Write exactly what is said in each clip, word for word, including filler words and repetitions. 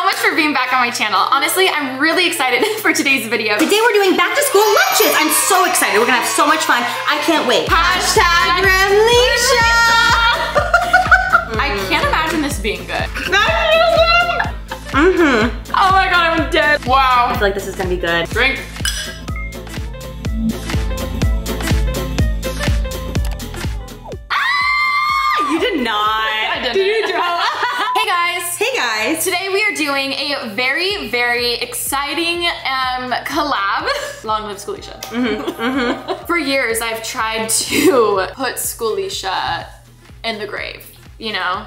so much for being back on my channel. Honestly, I'm really excited for today's video. Today we're doing back to school lunches. I'm so excited. We're gonna have so much fun. I can't wait. Hashtag Gramlisha. I can't imagine this being good. Mm-hmm. Oh my god, I'm dead. Wow. I feel like this is gonna be good. Drink. Ah, you did not. I didn't. Did you draw? Hey guys. Hey guys. Today we are doing a very, very exciting um, collab. Long live Schoolisha. Mm-hmm. Mm-hmm. For years, I've tried to put Schoolisha in the grave, you know?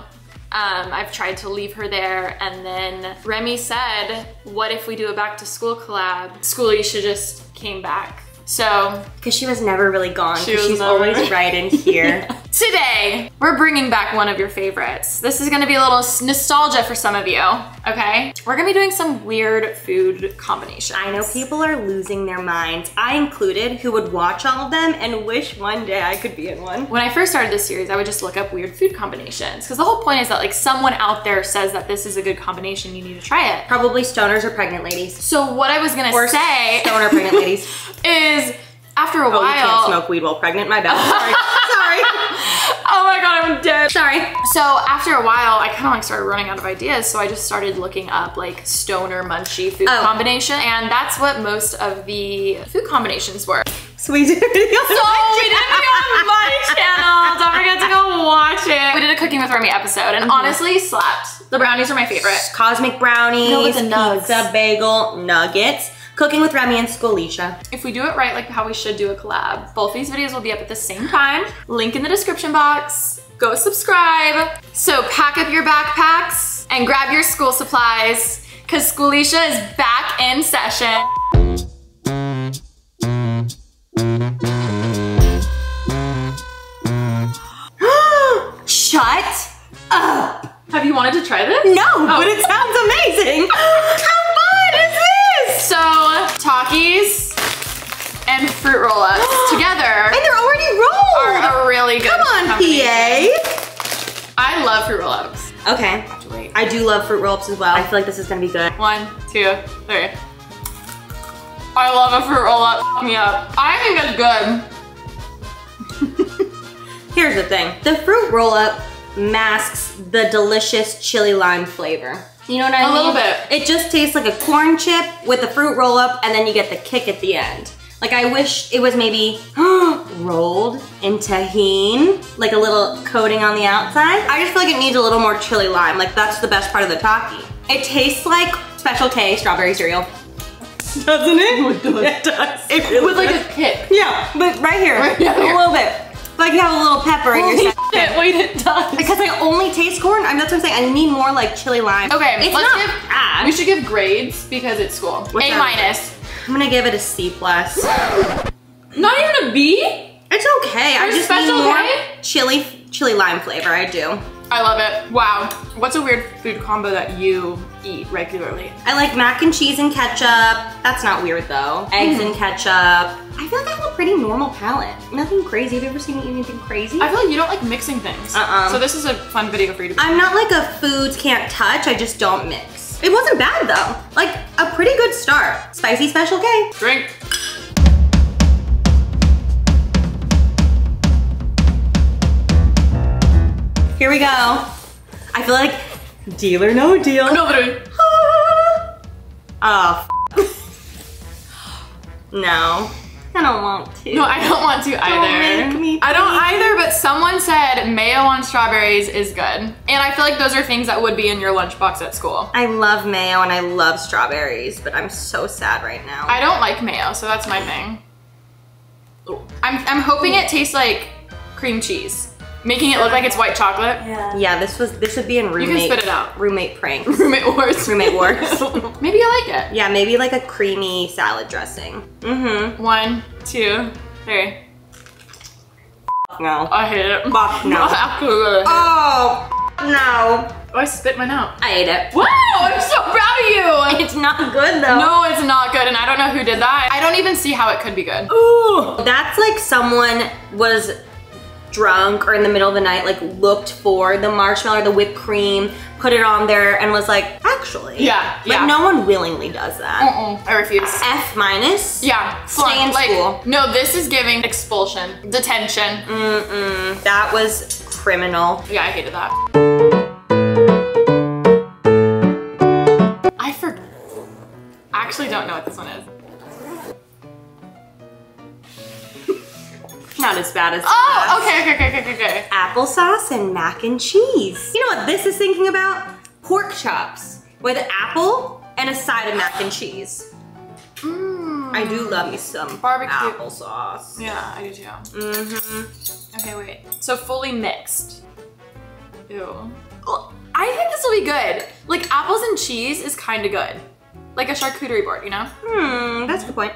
Um, I've tried to leave her there, and then Remi said, what if we do a back to school collab? Schoolisha just came back, so. Cause she was never really gone, she she's never. always right in here. Yeah. Today, we're bringing back one of your favorites. This is gonna be a little nostalgia for some of you, okay? We're gonna be doing some weird food combinations. I know people are losing their minds, I included, who would watch all of them and wish one day I could be in one. When I first started this series, I would just look up weird food combinations, because the whole point is that like someone out there says that this is a good combination, you need to try it. Probably stoners or pregnant ladies. So what I was gonna or say- stoner pregnant ladies. Is after a oh, while- Oh, you can't smoke weed while pregnant, my bad, sorry. Oh my god, I'm dead. Sorry. So after a while, I kind of like started running out of ideas, so I just started looking up like stoner munchie food oh. combination, and that's what most of the food combinations were. So we did a video on, so on my channel. Don't forget to go watch it. We did a Cooking with Remi episode, and mm-hmm. honestly, slapped. The brownies are my favorite. Cosmic brownies, no, the nugs. Pizza bagel nuggets. Cooking with Remi and Schoolisha. If we do it right, like how we should do a collab, both these videos will be up at the same time. Link in the description box. Go subscribe. So pack up your backpacks and grab your school supplies, because Schoolisha is back in session. Shut up. Have you wanted to try this? No, oh. but it sounds amazing. So, Takis and fruit roll-ups together. And they're already rolled! Are a really good Come on, P A! I love fruit roll-ups. Okay. I do love fruit roll-ups as well. I feel like this is gonna be good. One, two, three. I love a fruit roll-up. F me up. I think it's good. Here's the thing. The fruit roll-up masks the delicious chili lime flavor. You know what I mean? A little bit. It just tastes like a corn chip with a fruit roll up, and then you get the kick at the end. Like I wish it was maybe rolled in Tajin, like a little coating on the outside. I just feel like it needs a little more chili lime. Like that's the best part of the Taki. It tastes like Special K strawberry cereal. Doesn't it? It does. It does. It really with like does. a kick. Yeah, but right here, right here. A little bit. Like you have a little pepper Holy in your shit, wait, it does. Because I only taste corn, I mean, that's what I'm saying, I need more like chili lime. Okay, it's let's not give, bad. We should give grades because it's school. What's a minus. I'm gonna give it a C plus. Not even a B? It's okay, You're I just special need more K? chili, chili lime flavor, I do. I love it. Wow. What's a weird food combo that you eat regularly? I like mac and cheese and ketchup. That's not weird though. Eggs mm. and ketchup. I feel like I have a pretty normal palate. Nothing crazy. Have you ever seen me eat anything crazy? I feel like you don't like mixing things. Uh-uh. So this is a fun video for you to be I'm not like a foods can't touch. I just don't mix. It wasn't bad though. Like a pretty good start. Spicy Special K. Drink. Here we go. I feel like deal or no deal. No, literally. Ah. Oh, f No. I don't want to. No, I don't want to don't either. Make me I don't either, but someone said mayo on strawberries is good. And I feel like those are things that would be in your lunchbox at school. I love mayo and I love strawberries, but I'm so sad right now. I don't like mayo, so that's my thing. I'm, I'm hoping it tastes like cream cheese. Making it look like it's white chocolate. Yeah. Yeah, this was this would be in roommate. You can spit it out. Roommate pranks. Roommate wars. Roommate wars. Maybe you like it. Yeah, maybe like a creamy salad dressing. Mm-hmm. One, two, three. No. I hate it. Fuck no. I absolutely hate it. Oh no. Oh, I spit mine out. I ate it. Wow, I'm so proud of you. It's not good though. No, it's not good, and I don't know who did that. I don't even see how it could be good. Ooh. That's like someone was drunk or in the middle of the night, like looked for the marshmallow or the whipped cream, put it on there and was like, actually. Yeah, like, yeah. No one willingly does that. Mm-mm, I refuse. F minus. Yeah. Stay fun. in like, school. No, this is giving expulsion, detention. Mm-mm, that was criminal. Yeah, I hated that. I actually don't know what this one is. Not as bad as Oh, okay, okay, okay, okay, okay. Applesauce and mac and cheese. You know what this is thinking about? Pork chops with an apple and a side of mac and cheese. Mm. I do love me some barbecue applesauce. Yeah, I do too. Mm-hmm. Okay, wait. So fully mixed. Ew. I think this will be good. Like apples and cheese is kind of good. Like a charcuterie board, you know? Hmm, that's a good point.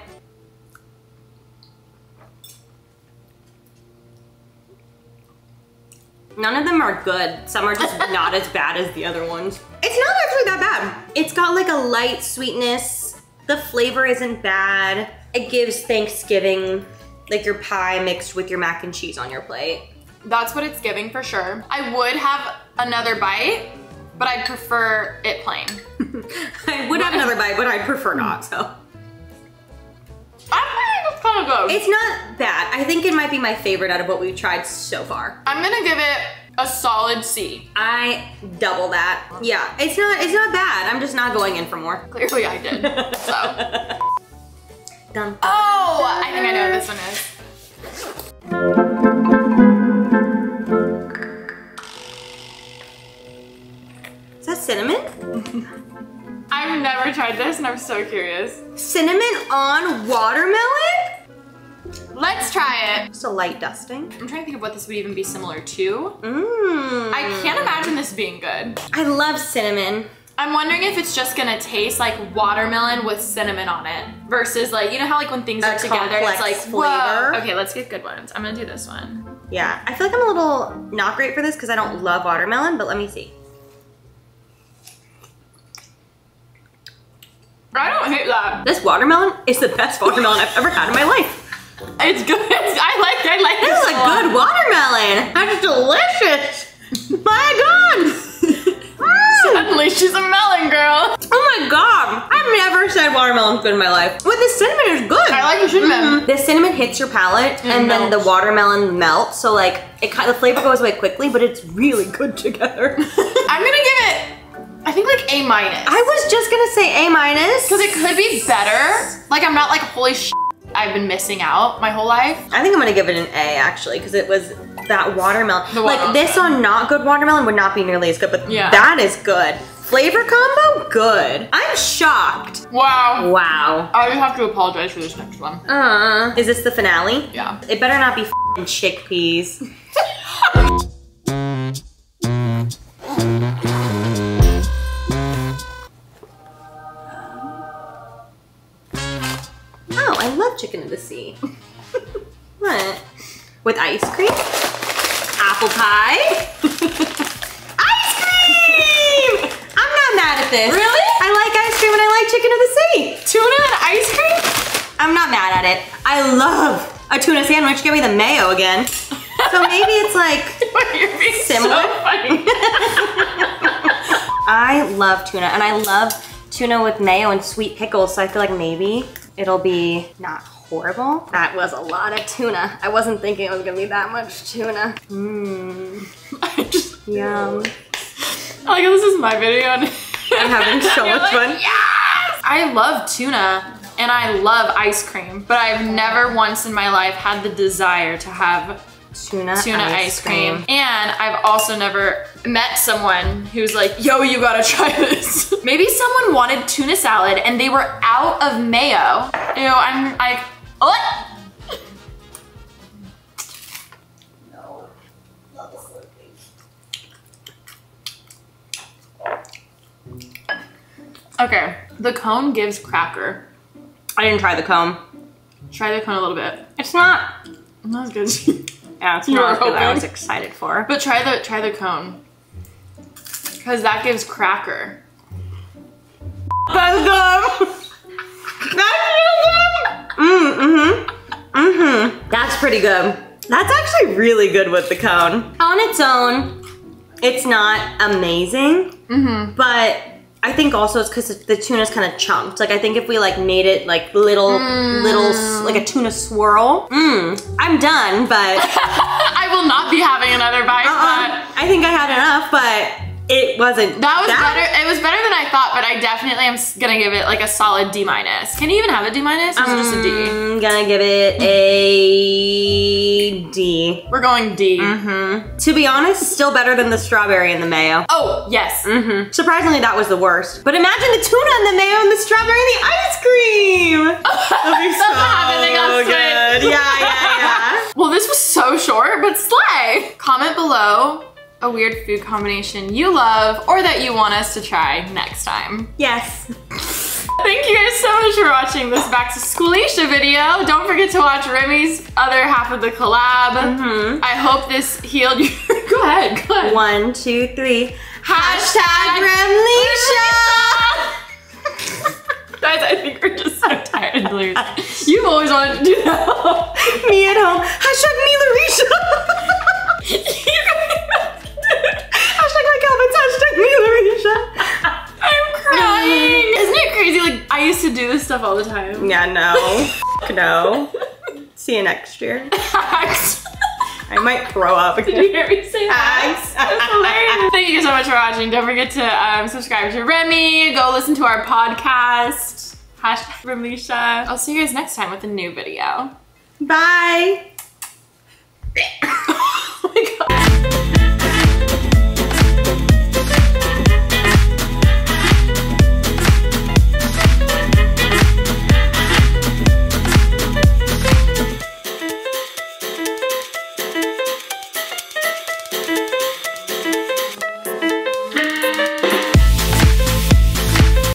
None of them are good. Some are just not as bad as the other ones. It's not actually that bad. It's got like a light sweetness. The flavor isn't bad. It gives Thanksgiving, like your pie mixed with your mac and cheese on your plate. That's what it's giving for sure. I would have another bite, but I'd prefer it plain. I would have another bite, but I'd prefer not, so. I think it's kind of good. It's not bad. I think it might be my favorite out of what we've tried so far. I'm gonna give it a solid C. I double that. Yeah, it's not, it's not bad. I'm just not going in for more. Clearly I did, so. Dun, dun, oh, dun, dun. I think I know what this one is. Cinnamon? I've never tried this and I'm so curious. Cinnamon on watermelon? Let's try it. Just a light dusting. I'm trying to think of what this would even be similar to. Mmm. I can't imagine this being good. I love cinnamon. I'm wondering if it's just gonna taste like watermelon with cinnamon on it versus like, you know how like when things a are together it's like flavor. Whoa. Okay, let's get good ones. I'm gonna do this one. Yeah, I feel like I'm a little not great for this because I don't love watermelon, but let me see. I don't hate that. This watermelon is the best watermelon I've ever had in my life. It's good. I like I like this. This is a good watermelon. That's delicious. My God. Oh. Suddenly she's a melon girl. Oh my God. I've never said watermelon's good in my life. But the cinnamon is good. I like the cinnamon. Mm -hmm. The cinnamon hits your palate and, and then the watermelon melts. So like it kind of, the flavor goes away quickly, but it's really good together. I'm gonna give it I think like A minus. I was just gonna say A minus. Cause it could be better. Like I'm not like, holy shit, I've been missing out my whole life. I think I'm gonna give it an A actually, cause it was that watermelon. The watermelon. Like this on not good watermelon would not be nearly as good, but yeah. That is good. Flavor combo, good. I'm shocked. Wow. Wow. I have to apologize for this next one. Uh, is this the finale? Yeah. It better not be f***ing chickpeas. Chicken of the Sea. What? With ice cream? Apple pie? Ice cream! I'm not mad at this. Really? I like ice cream and I like Chicken of the Sea. Tuna and ice cream? I'm not mad at it. I love a tuna sandwich. Give me the mayo again. So maybe it's like You're being similar. So funny. I love tuna and I love tuna with mayo and sweet pickles, so I feel like maybe it'll be not horrible. That was a lot of tuna. I wasn't thinking it was gonna be that much tuna. Mmm. Yum. I like how this is my video. And I'm having so much like, fun. Yes! I love tuna and I love ice cream, but I've never once in my life had the desire to have tuna, tuna ice, ice cream. cream. And I've also never met someone who's like, yo, you gotta try this. Maybe someone wanted tuna salad and they were out of mayo. Ew, I'm like, oh! No, not the slurpee. Okay, the cone gives cracker. I didn't try the cone. Try the cone a little bit. It's not, not as good. Yeah, it's not what I was excited for. But try the try the cone, cause that gives cracker. That's dumb. That's dumb. Mm, mm-hmm. Mm-hmm. That's pretty good. That's actually really good with the cone. On its own, it's not amazing, mm-hmm. but I think also it's because the tuna's kind of chunked. Like I think if we like made it like little, mm. little, like a tuna swirl. Mm, I'm done, but. I will not be having another bite, uh-uh. but. I think I had enough, but. It wasn't That was that. better, it was better than I thought, but I definitely am gonna give it like a solid D minus. Can you even have a D minus or is um, it just a D? I'm gonna give it a D. We're going D. Mm-hmm. To be honest, still better than the strawberry and the mayo. Oh, yes. Mm-hmm. Surprisingly, that was the worst. But imagine the tuna and the mayo and the strawberry and the ice cream. That'd be so good. good. Yeah, yeah, yeah. Well, this was so short, but slay. Comment below a weird food combination you love or that you want us to try next time. Yes. Thank you guys so much for watching this Back to Schoolisha video. Don't forget to watch Remi's other half of the collab. Mm-hmm. I hope this healed you. Go ahead, go ahead. One, two, three. Hashtag, Hashtag Remiisha. Guys, I think we're just so tired and delirious. You've always wanted to do that. Me at home. Hashtag me, Larisha. You guys. Hashtag my Calvin's, hashtag me, Larisha. I'm crying. Isn't it crazy? Like, I used to do this stuff all the time. Yeah, no. No. See you next year. Axe. I might throw up again. Did you hear me say Axe? That's hilarious. Thank you so much for watching. Don't forget to um, subscribe to Remi. Go listen to our podcast. Hashtag Remiisha. I'll see you guys next time with a new video. Bye.